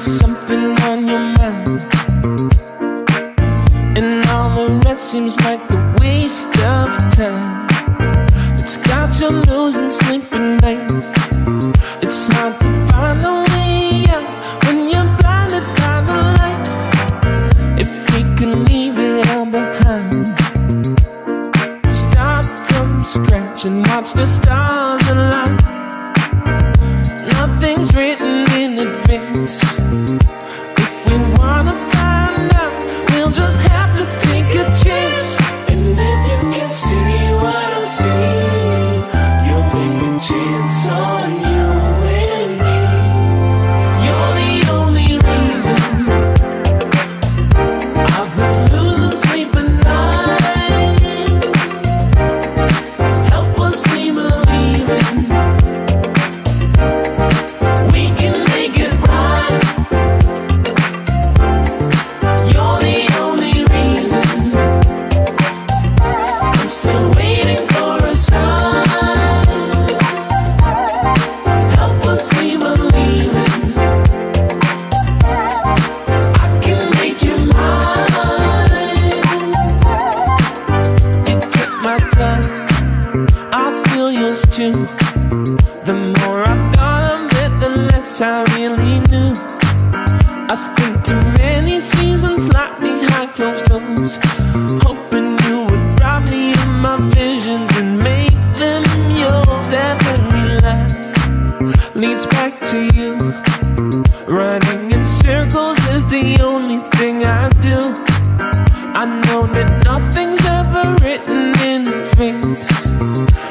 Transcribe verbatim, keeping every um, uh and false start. there's something on your mind, and all the rest seems like a waste of time. It's got you losing sleep at night. It's hard to find a way out when you're blinded by the light. If we can leave it all behind, start from scratch and watch the stars align. Nothing's written in advance. If we wanna find out, we'll just have to take a chance. And if you can see what I see, you'll take a chance on you and me. You're the only reason I've been losing sleep at night. Help us see believing we can make it right. You're the only reason I'm still waiting for a sign. Help us see believing I can make you mine. You took my time, I still used to. The more I thought of it, the less I really knew. I spent too many seasons locked behind closed doors, hoping you would rob me of my visions and make them yours. Every line leads back to you. Running in circles is the only thing I do. I know that nothing's ever written in advance.